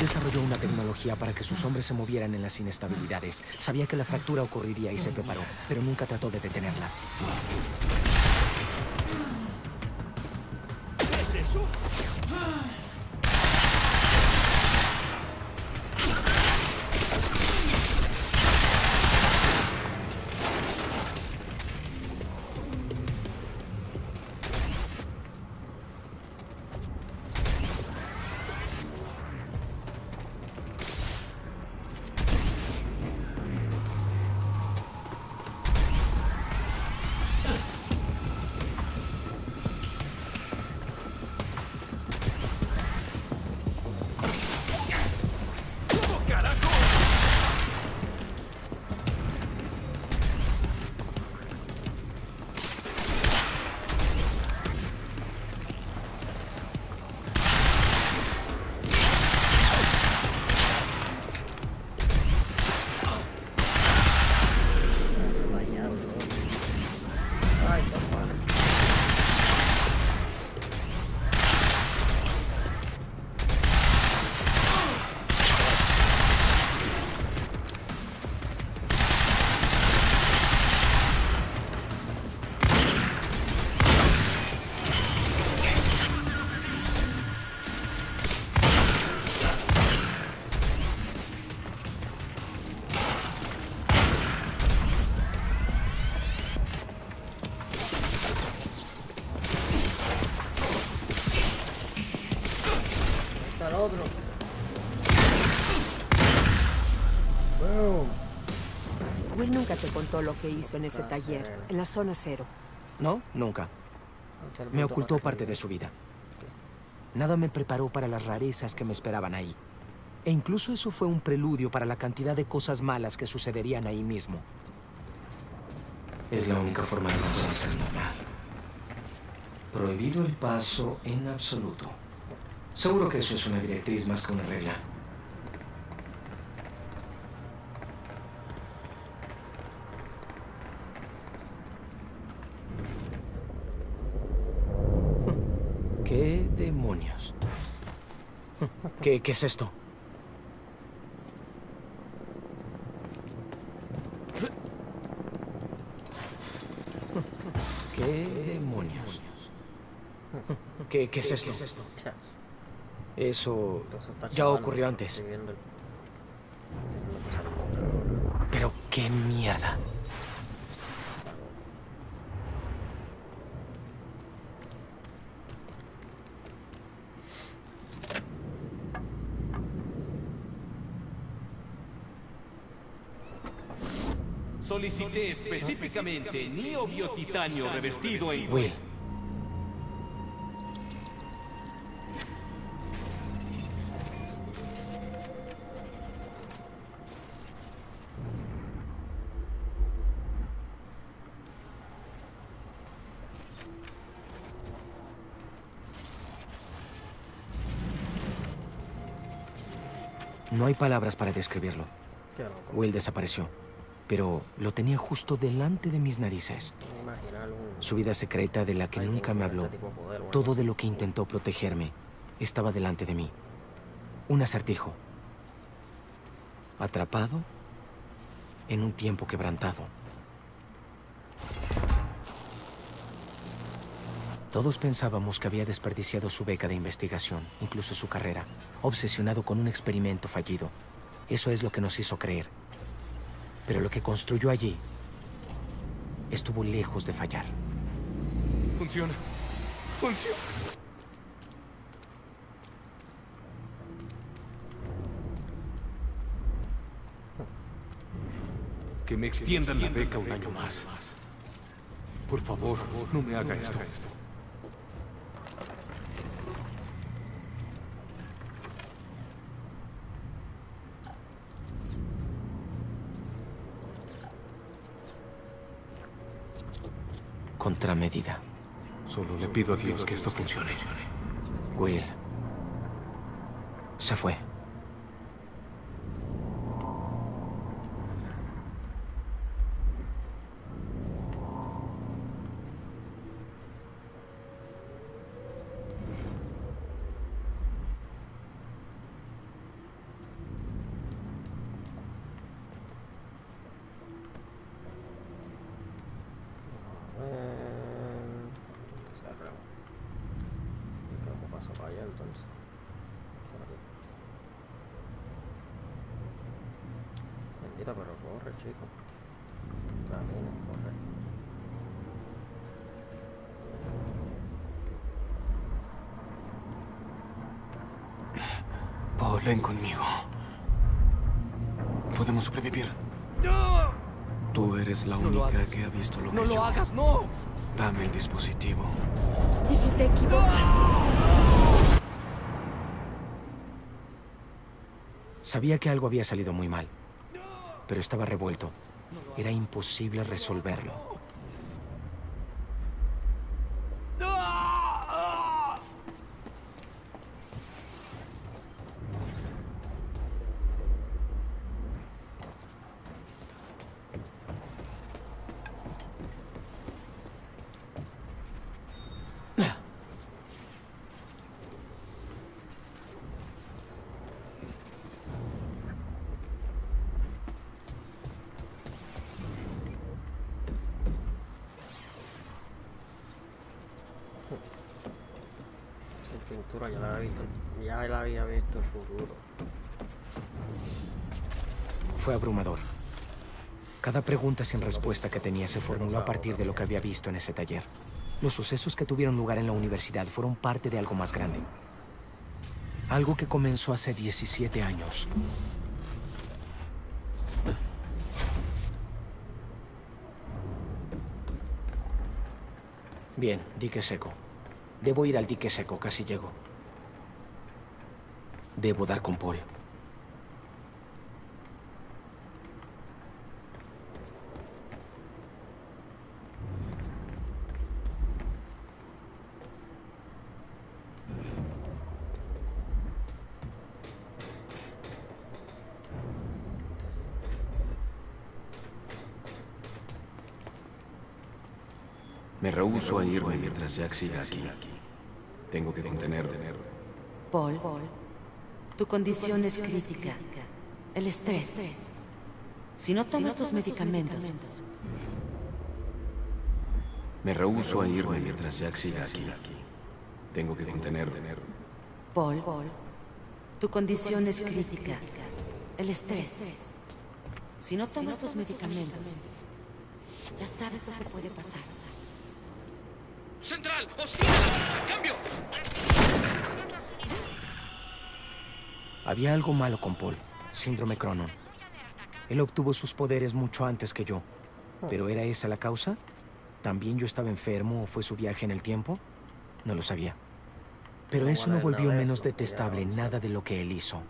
Desarrolló una tecnología para que sus hombres se movieran en las inestabilidades. Sabía que la fractura ocurriría y se preparó, pero nunca trató de detenerla. ¿Qué es eso? Te contó lo que hizo en ese taller, en la Zona Cero. No, nunca. Me ocultó parte de su vida. Nada me preparó para las rarezas que me esperaban ahí. E incluso eso fue un preludio para la cantidad de cosas malas que sucederían ahí mismo. Es la única forma de avanzar, normal. Prohibido el paso en absoluto. Seguro que eso es una directriz más que una regla. ¿Qué demonios? ¿Qué, qué es esto? ¿Qué demonios? ¿Qué, qué es esto? Eso ya ocurrió antes. Pero qué mierda. Solicité específicamente niobiotitánio revestido en... Will. No hay palabras para describirlo. Will desapareció. Pero lo tenía justo delante de mis narices. Su vida secreta de la que nunca me habló, todo de lo que intentó protegerme, estaba delante de mí. Un acertijo. Atrapado en un tiempo quebrantado. Todos pensábamos que había desperdiciado su beca de investigación, incluso su carrera, obsesionado con un experimento fallido. Eso es lo que nos hizo creer. Pero lo que construyó allí estuvo lejos de fallar. Funciona. Funciona. Que me extiendan la beca un año más. Por favor, no me haga esto. Contramedida. Solo le pido a Dios que esto funcione. Will. Se fue. Ven conmigo. Podemos sobrevivir. No. Tú eres la única que ha visto lo que yo. ¡No lo hagas, no! Dame el dispositivo. ¿Y si te equivocas? Sabía que algo había salido muy mal, pero estaba revuelto. Era imposible resolverlo. Fue abrumador. Cada pregunta sin respuesta que tenía se formuló a partir de lo que había visto en ese taller. Los sucesos que tuvieron lugar en la universidad fueron parte de algo más grande. Algo que comenzó hace diecisiete años. Bien, dique seco. Debo ir al dique seco, casi llego. Debo dar con Paul. Me rehúso a irme mientras Jack siga aquí. Tengo que contenerlo. Paul, tu condición es crítica. El estrés. Si no tomas tus medicamentos... Me rehúso a irme mientras Jack siga aquí. Tengo que contenerlo. Paul, tu condición es crítica. El estrés. Si no tomas tus medicamentos... Ya sabes lo que puede pasar. ¡Central! ¡Hostia! ¡Cambio! Había algo malo con Paul. Síndrome Cronon. Él obtuvo sus poderes mucho antes que yo. ¿Pero era esa la causa? ¿También yo estaba enfermo o fue su viaje en el tiempo? No lo sabía. Pero eso no volvió menos detestable nada de lo que él hizo.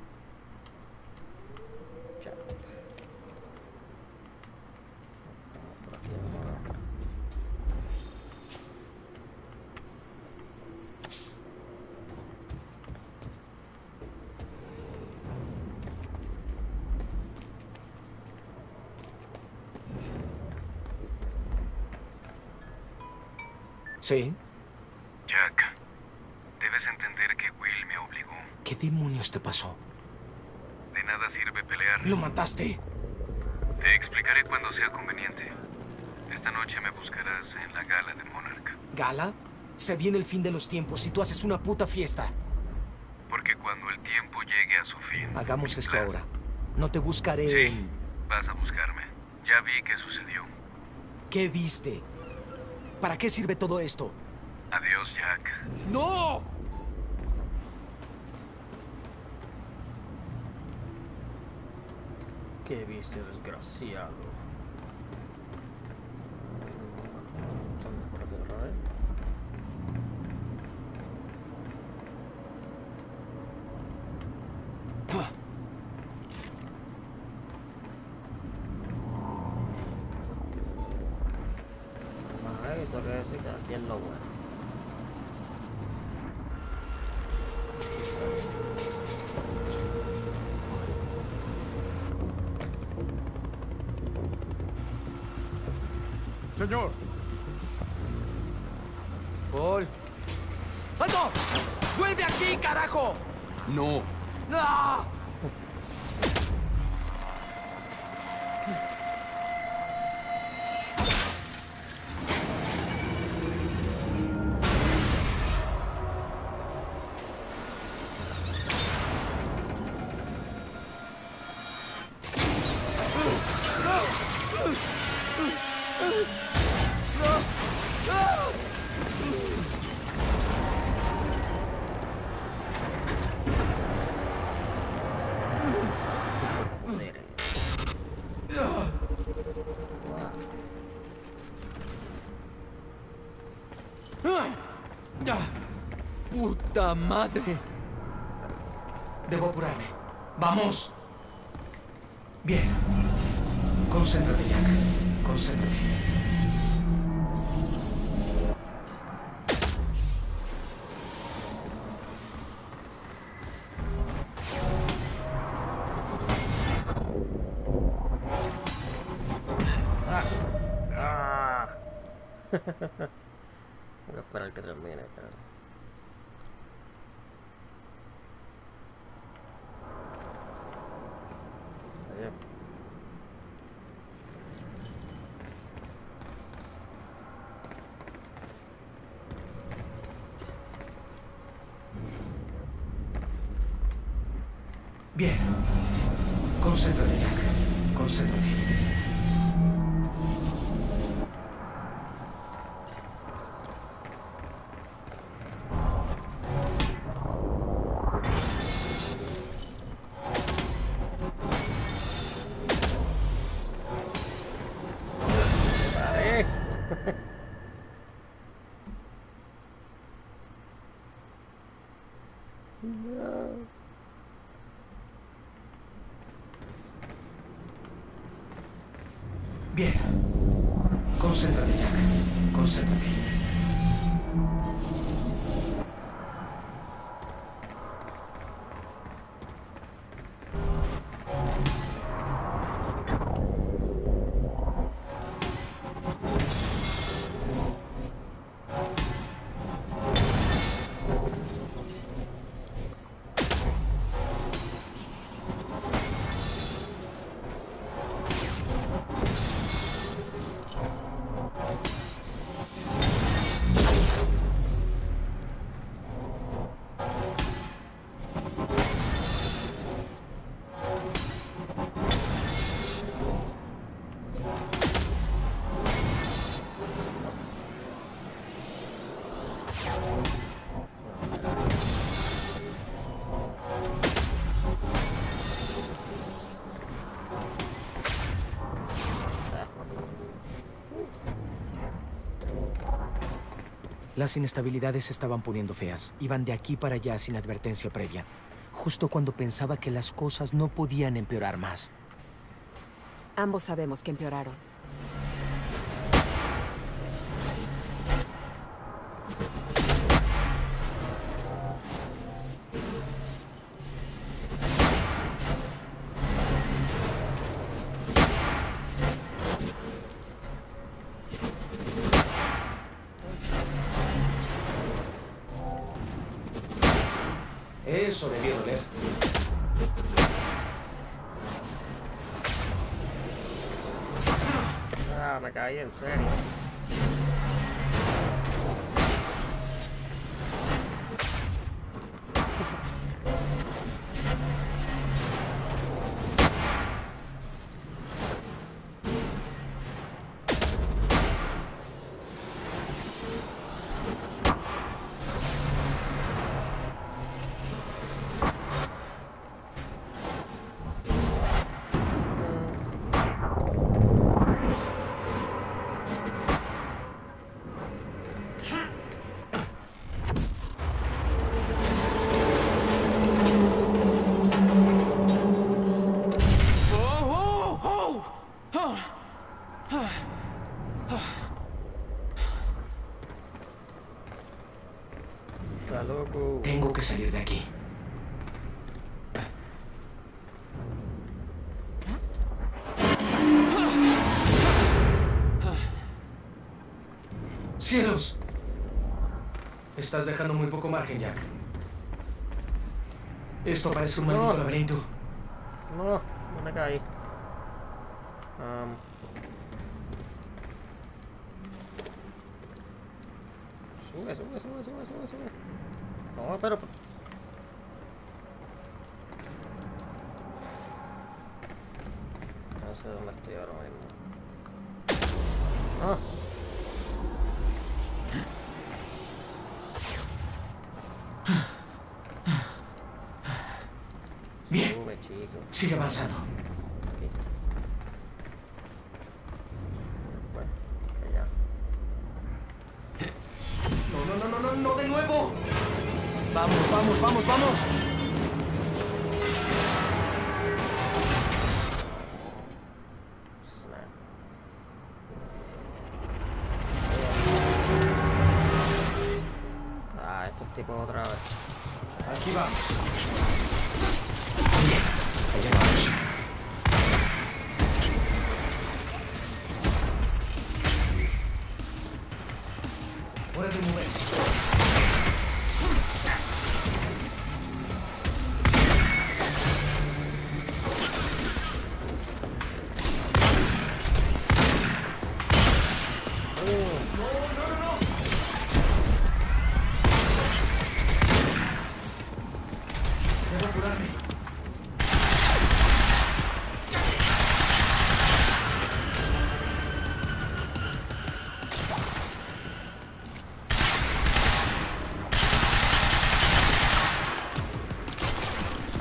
Sí. Jack, debes entender que Will me obligó. ¿Qué demonios te pasó? De nada sirve pelear. ¡Lo mataste! Te explicaré cuando sea conveniente. Esta noche me buscarás en la gala de Monarch. ¿Gala? Se viene el fin de los tiempos y tú haces una puta fiesta. Porque cuando el tiempo llegue a su fin... Hagamos esto plan. ahora. No te buscaré... Sí, vas a buscarme. Ya vi qué sucedió. ¿Qué viste? ¿Para qué sirve todo esto? Adiós, Jack. ¡No! ¿Qué viste, desgraciado? Señor. Paul. ¡Alto! ¡Vuelve aquí, carajo! No. ¡Ah! ¡Puta madre! Debo apurarme. ¡Vamos! Bien. Concéntrate, Jack. Concéntrate. Ah. Ah. Voy a esperar que termine, pero... Bien. Concéntrate, Jack. Concéntrate. Vale. No. Bien. Concéntrate, Jack. Concéntrate. Las inestabilidades se estaban poniendo feas. Iban de aquí para allá sin advertencia previa. Justo cuando pensaba que las cosas no podían empeorar más. Ambos sabemos que empeoraron. Eso debió doler. Ah, me caí, en serio. está loco. Tengo que salir de aquí. ¡Cielos! Estás dejando muy poco margen, Jack. Esto parece un maldito no. laberinto. No, no me caí. Um. Sube, sube, sube, sube, sube, sube. No, pero... No sé dónde estoy ahora mismo. Ah. Bien. Sube, chico. Sigue avanzando. Vamos, vamos, vamos. Ah, estos tipos otra vez. Aquí vamos. Bien, allá vamos. Hora de moverse.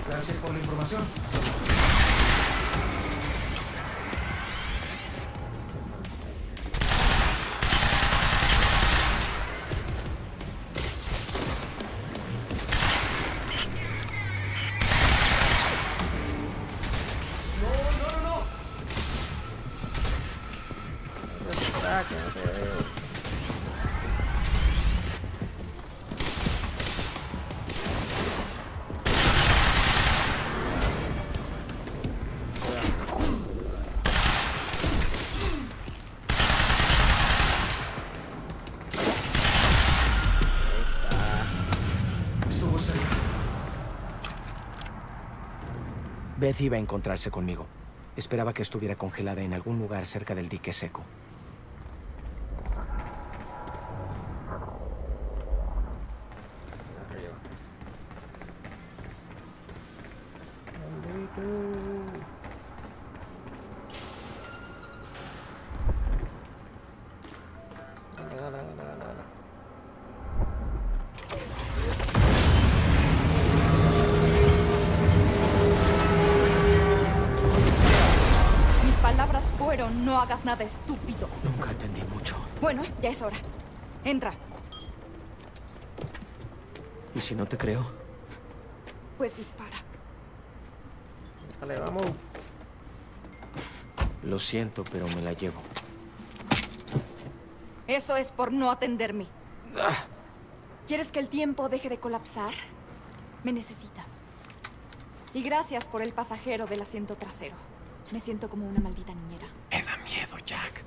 Gracias por la información. Beth iba a encontrarse conmigo. Esperaba que estuviera congelada en algún lugar cerca del dique seco. No hagas nada estúpido. Nunca entendí mucho. Bueno, ya es hora. Entra. ¿Y si no te creo? Pues dispara. Vale, vamos. Lo siento, pero me la llevo. Eso es por no atenderme. Ah. ¿Quieres que el tiempo deje de colapsar? Me necesitas. Y gracias por el pasajero del asiento trasero. Me siento como una maldita niñera. Me da miedo, Jack.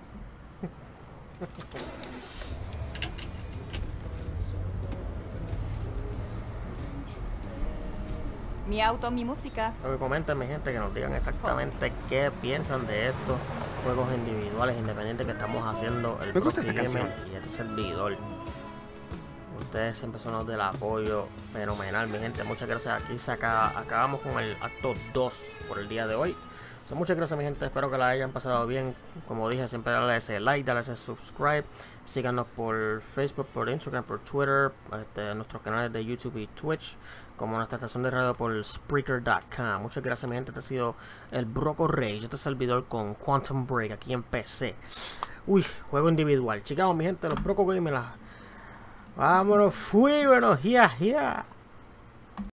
Mi auto, mi música. Lo que comentan, mi gente, que nos digan exactamente oh. qué piensan de estos juegos individuales independientes que estamos haciendo. El Me gusta esta canción. Y este servidor. Ustedes siempre son los del apoyo fenomenal, mi gente. Muchas gracias. Aquí se acaba, acabamos con el acto dos por el día de hoy. So, muchas gracias, mi gente, espero que la hayan pasado bien. Como dije, siempre dale ese like, dale ese subscribe. Síganos por Facebook, por Instagram, por Twitter, este, nuestros canales de YouTube y Twitch, como nuestra estación de radio por Spreaker punto com. Muchas gracias, mi gente, este ha sido el Broko Rage, este servidor con Quantum Break, aquí en P C. Uy, juego individual. Chicos, mi gente, los Broko Gamers. Vámonos, fuímonos, ya, yeah, ya yeah.